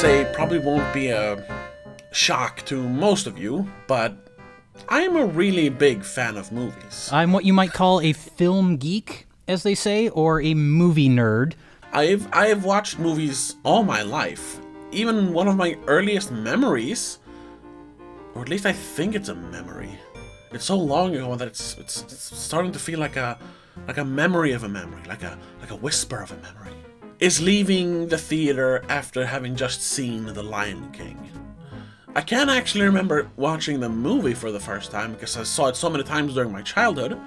say probably won't be a shock to most of you, but I'm a really big fan of movies. I'm what you might call a film geek, as they say, or a movie nerd. I've watched movies all my life. Even one of my earliest memories, or at least I think it's a memory. It's so long ago that it's starting to feel like a memory of a memory, like a whisper of a memory. Is leaving the theater after having just seen The Lion King. I can't actually remember watching the movie for the first time because I saw it so many times during my childhood,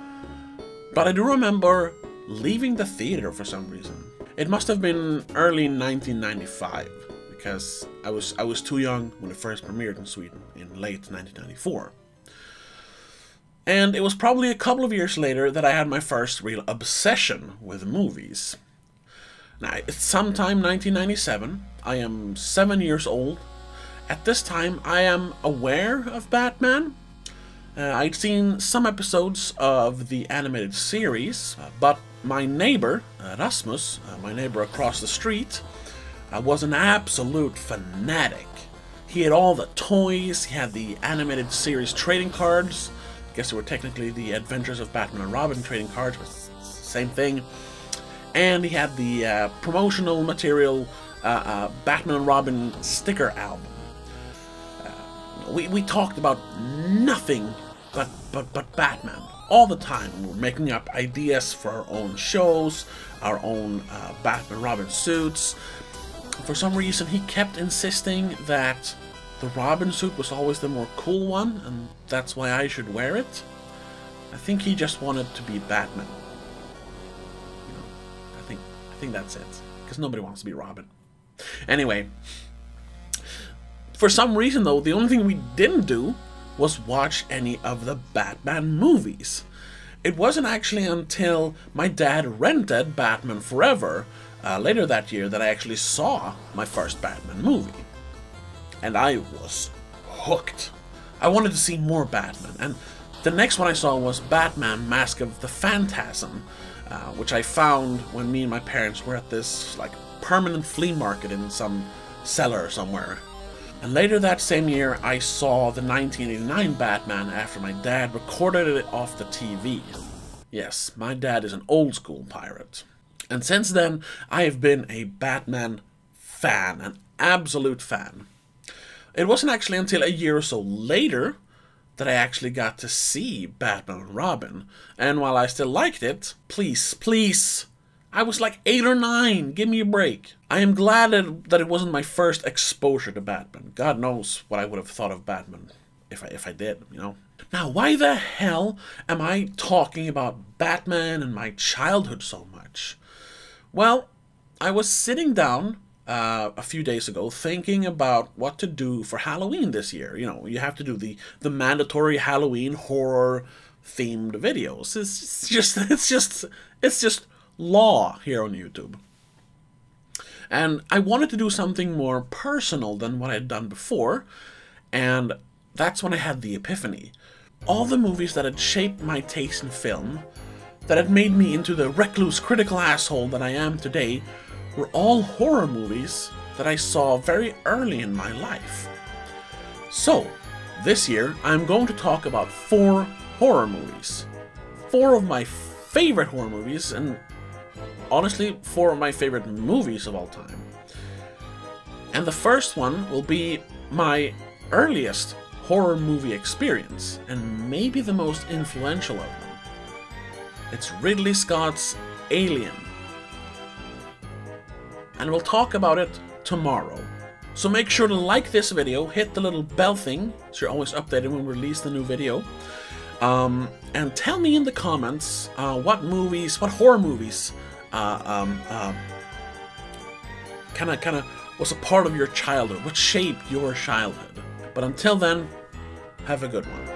but I do remember leaving the theater for some reason. It must have been early 1995 because I was too young when it first premiered in Sweden in late 1994. And it was probably a couple of years later that I had my first real obsession with movies. Now, it's sometime 1997, I am 7 years old. At this time, I am aware of Batman. I'd seen some episodes of the animated series, but my neighbor, Rasmus, my neighbor across the street, was an absolute fanatic. He had all the toys, he had the animated series trading cards. I guess they were technically the Adventures of Batman and Robin trading cards, but same thing. And he had the promotional material Batman and Robin sticker album. We talked about nothing but Batman all the time. We were making up ideas for our own shows, our own Batman and Robin suits. For some reason, he kept insisting that the Robin suit was always the more cool one, and that's why I should wear it. I think he just wanted to be Batman. I think that's it, because nobody wants to be Robin. Anyway, for some reason though, the only thing we didn't do was watch any of the Batman movies. It wasn't actually until my dad rented Batman Forever later that year that I actually saw my first Batman movie. And I was hooked. I wanted to see more Batman, and the next one I saw was Batman Mask of the Phantasm, which I found when me and my parents were at this like permanent flea market in some cellar somewhere. And later that same year I saw the 1989 Batman after my dad recorded it off the TV. Yes, my dad is an old school pirate. And since then I have been a Batman fan, an absolute fan. It wasn't actually until a year or so later that I actually got to see Batman and Robin, and while I still liked it, please, I was like 8 or 9, give me a break. I am glad that it wasn't my first exposure to Batman. God knows what I would have thought of Batman if I did, you know. Now, why the hell am I talking about Batman and my childhood so much? Well, I was sitting down a few days ago thinking about what to do for Halloween this year. You know, you have to do the mandatory Halloween horror themed videos. It's just law here on YouTube. And I wanted to do something more personal than what I had done before, and that's when I had the epiphany. All the movies that had shaped my taste in film, that had made me into the recluse critical asshole that I am today, were all horror movies that I saw very early in my life. So, this year I'm going to talk about 4 horror movies. 4 of my favorite horror movies, and honestly 4 of my favorite movies of all time. And the first one will be my earliest horror movie experience, and maybe the most influential of them. It's Ridley Scott's Alien. And we'll talk about it tomorrow. So make sure to like this video, hit the little bell thing, so you're always updated when we release the new video. And tell me in the comments what horror movies kind of was a part of your childhood, what shaped your childhood. But until then, have a good one.